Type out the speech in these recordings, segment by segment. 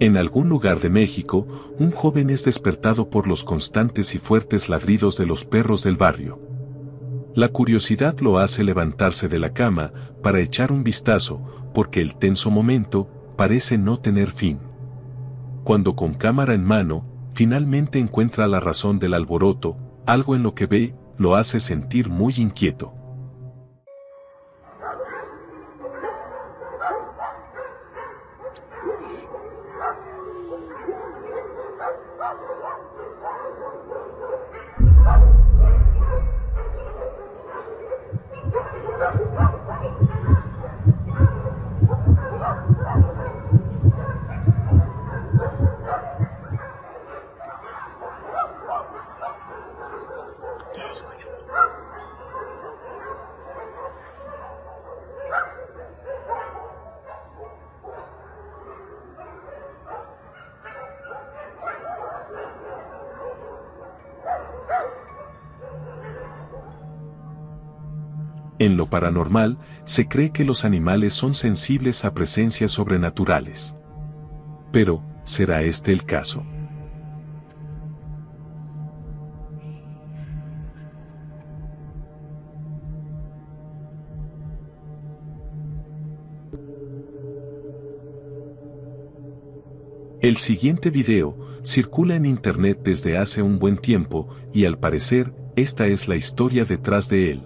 En algún lugar de México, un joven es despertado por los constantes y fuertes ladridos de los perros del barrio. La curiosidad lo hace levantarse de la cama para echar un vistazo, porque el tenso momento parece no tener fin. Cuando con cámara en mano, finalmente encuentra la razón del alboroto, algo en lo que ve lo hace sentir muy inquieto. En lo paranormal, se cree que los animales son sensibles a presencias sobrenaturales. Pero, ¿será este el caso? El siguiente video circula en internet desde hace un buen tiempo y al parecer, esta es la historia detrás de él.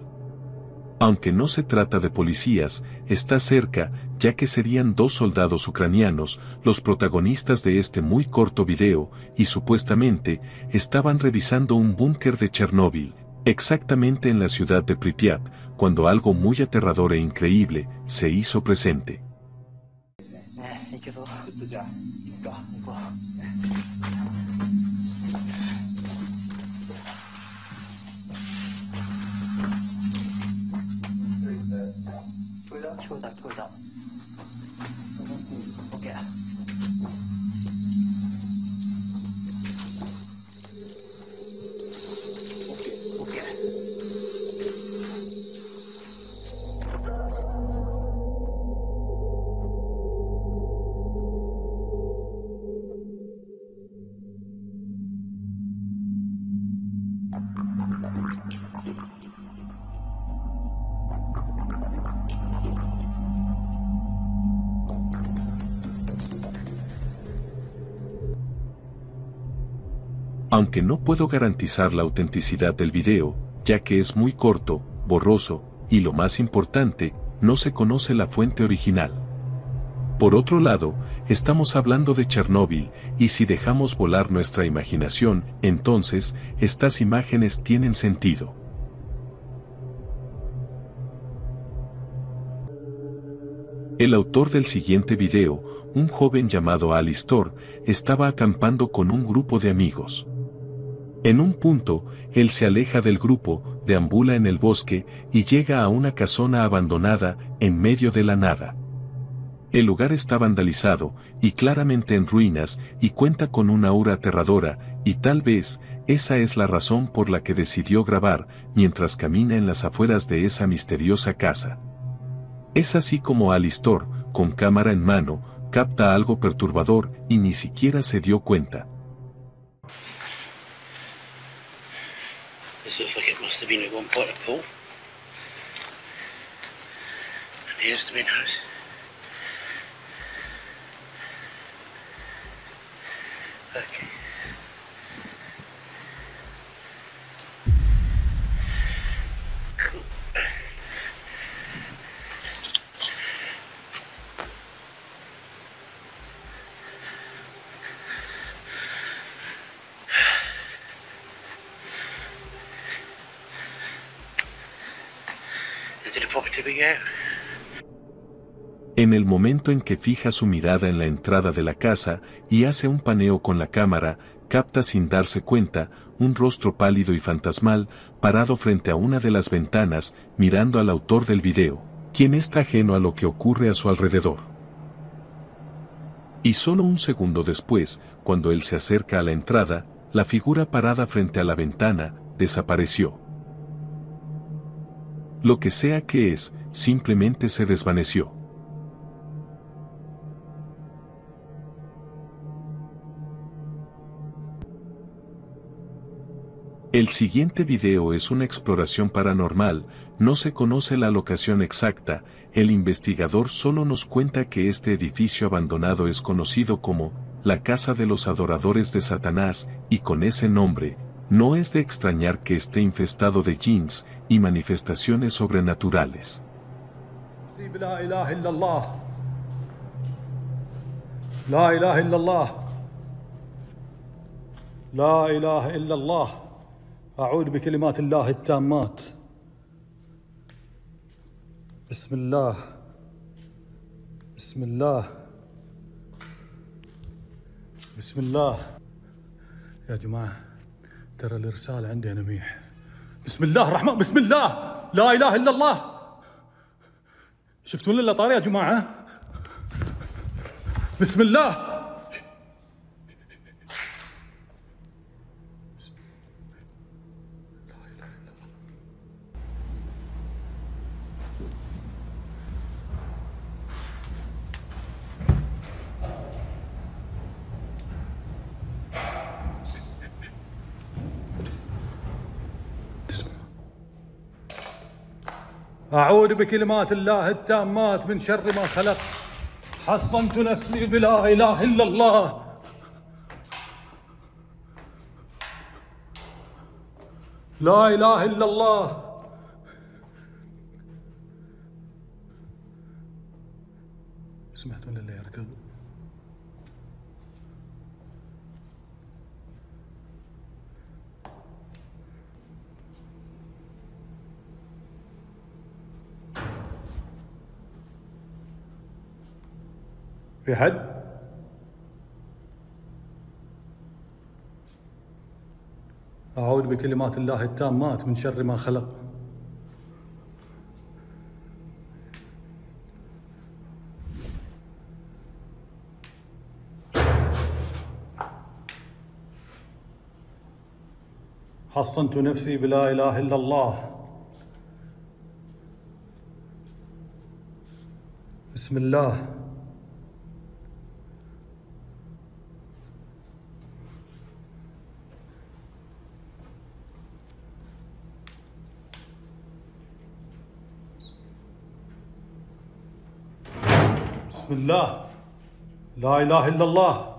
Aunque no se trata de policías, está cerca, ya que serían dos soldados ucranianos los protagonistas de este muy corto video, y supuestamente estaban revisando un búnker de Chernóbil, exactamente en la ciudad de Pripyat, cuando algo muy aterrador e increíble se hizo presente. Aunque no puedo garantizar la autenticidad del video, ya que es muy corto, borroso, y lo más importante, no se conoce la fuente original. Por otro lado, estamos hablando de Chernóbil, y si dejamos volar nuestra imaginación, entonces, estas imágenes tienen sentido. El autor del siguiente video, un joven llamado Alistair, estaba acampando con un grupo de amigos. En un punto, él se aleja del grupo, deambula en el bosque y llega a una casona abandonada en medio de la nada. El lugar está vandalizado y claramente en ruinas y cuenta con una aura aterradora y tal vez esa es la razón por la que decidió grabar mientras camina en las afueras de esa misteriosa casa. Es así como Alistair, con cámara en mano, capta algo perturbador y ni siquiera se dio cuenta. This looks like it must have been at one point a pool. And here's the main house. Okay. Cool. En el momento en que fija su mirada en la entrada de la casa y hace un paneo con la cámara, capta sin darse cuenta un rostro pálido y fantasmal parado frente a una de las ventanas mirando al autor del video, quien está ajeno a lo que ocurre a su alrededor. Y solo un segundo después, cuando él se acerca a la entrada, la figura parada frente a la ventana desapareció. Lo que sea que es, simplemente se desvaneció. El siguiente video es una exploración paranormal, no se conoce la locación exacta, el investigador solo nos cuenta que este edificio abandonado es conocido como la Casa de los Adoradores de Satanás, y con ese nombre, no es de extrañar que esté infestado de jinns y manifestaciones sobrenaturales. La ilaha illallah. La ilaha illallah. أعود بكلمات الله التامات بسم الله بسم الله بسم الله يا جماعة ترى الإرسال عندي أنا ميح بسم الله الرحمن بسم الله لا إله إلا الله شفتوا لنا طاري يا جماعة بسم الله أعوذ بكلمات الله التامات من شر ما خلق حصنت نفسي بلا إله إلا الله لا إله إلا الله سمعت ولا اللي يركض في حد؟ أعوذ بكلمات الله التامات من شر ما خلق حصنت نفسي بلا إله إلا الله بسم الله بسم الله لا إله إلا الله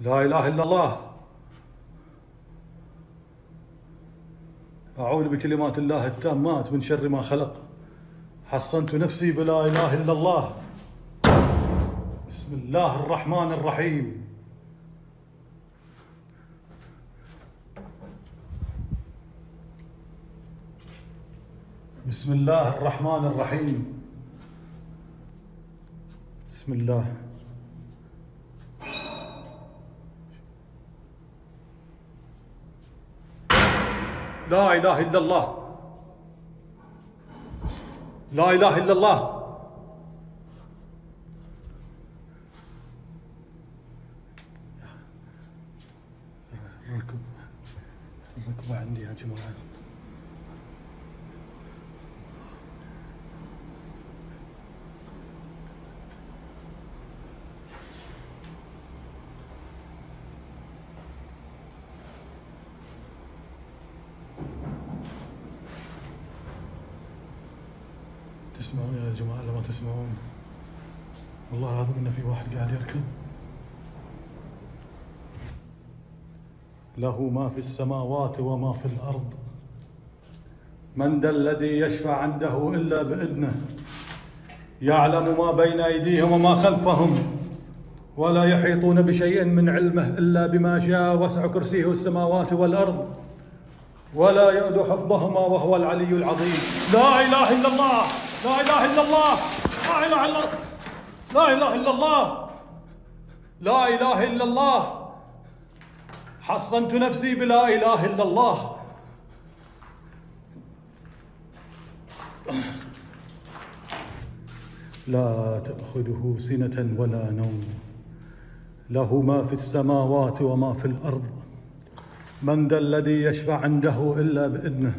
لا إله إلا الله أعوذ بكلمات الله التامات من شر ما خلق حصنت نفسي بلا إله إلا الله بسم الله الرحمن الرحيم بسم الله الرحمن الرحيم بسم الله لا إله إلا الله لا إله إلا الله الركبة عندي يا جماعة تسمعون يا جماعة لما تسمعون والله العظيم إن في واحد قاعد يركض له ما في السماوات وما في الأرض من ذا الذي يشفع عنده إلا بإذنه يعلم ما بين أيديهم وما خلفهم ولا يحيطون بشيء من علمه إلا بما شاء وسع كرسيه السماوات والأرض ولا يؤد حفظهما وهو العلي العظيم لا إله إلا الله لا إله إلا الله لا إله إلا الله لا إله إلا الله لا إله إلا الله حصنت نفسي بلا إله إلا الله لا تأخذه سنة ولا نوم له ما في السماوات وما في الأرض من ذا الذي يشفع عنده إلا بإذنه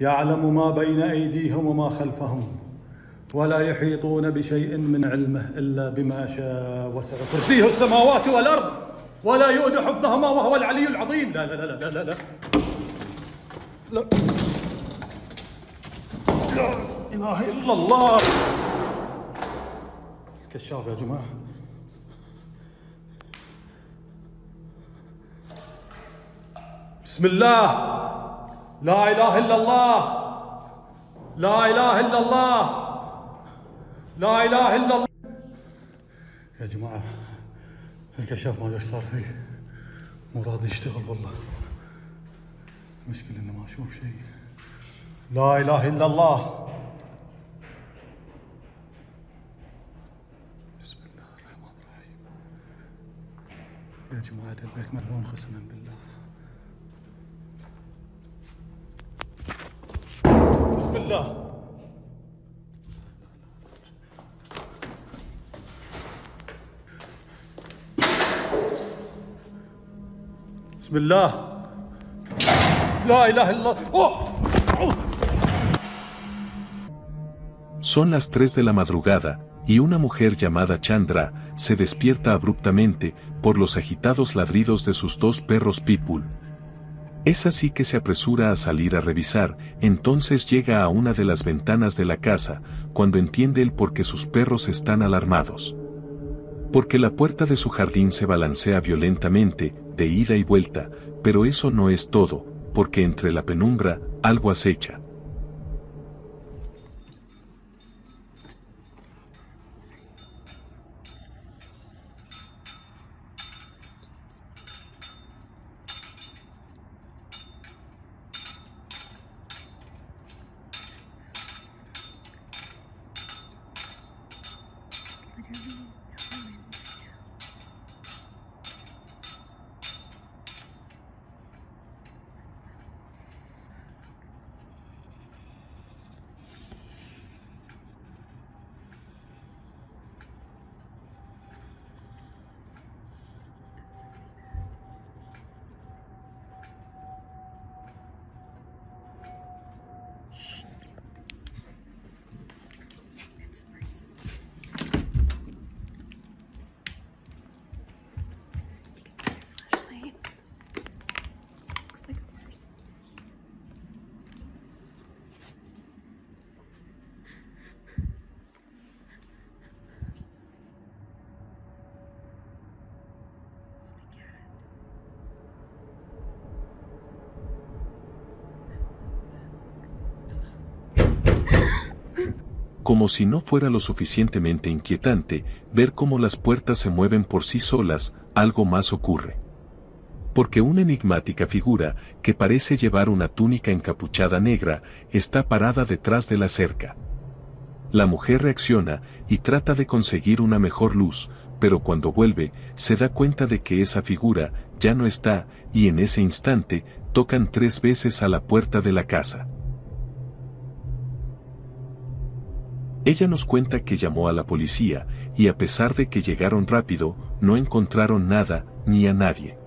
يعلم ما بين أيديهم وما خلفهم ولا يحيطون بشيء من علمه إلا بما شاء وسع كرسيه السماوات والأرض ولا يؤد حفظهما وهو العلي العظيم. لا لا لا لا لا لا لا لا إله إلا الله. كشاف يا جماعة. بسم الله، لا إله إلا الله، لا إله إلا الله، لا إله إلا الله. يا جماعة الكشاف ما ادري ايش صار فيه، مو راضي يشتغل والله. المشكلة انه ما اشوف شيء. لا اله الا الله. بسم الله الرحمن الرحيم. يا جماعة هذا البيت ملعون قسما بالله. بسم الله. بسم الله، لا ilaha illallah. Son las 3 de la madrugada y una mujer llamada Chandra se despierta abruptamente por los agitados ladridos de sus dos perros pitbull. Es así que se apresura a salir a revisar, entonces llega a una de las ventanas de la casa cuando entiende el por qué sus perros están alarmados. Porque la puerta de su jardín se balancea violentamente, de ida y vuelta, pero eso no es todo, porque entre la penumbra, algo acecha. Como si no fuera lo suficientemente inquietante ver cómo las puertas se mueven por sí solas, algo más ocurre. Porque una enigmática figura, que parece llevar una túnica encapuchada negra, está parada detrás de la cerca. La mujer reacciona y trata de conseguir una mejor luz, pero cuando vuelve, se da cuenta de que esa figura ya no está, y en ese instante, tocan 3 veces a la puerta de la casa. Ella nos cuenta que llamó a la policía, y a pesar de que llegaron rápido, no encontraron nada, ni a nadie.